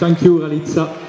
Thank you, Ralitza.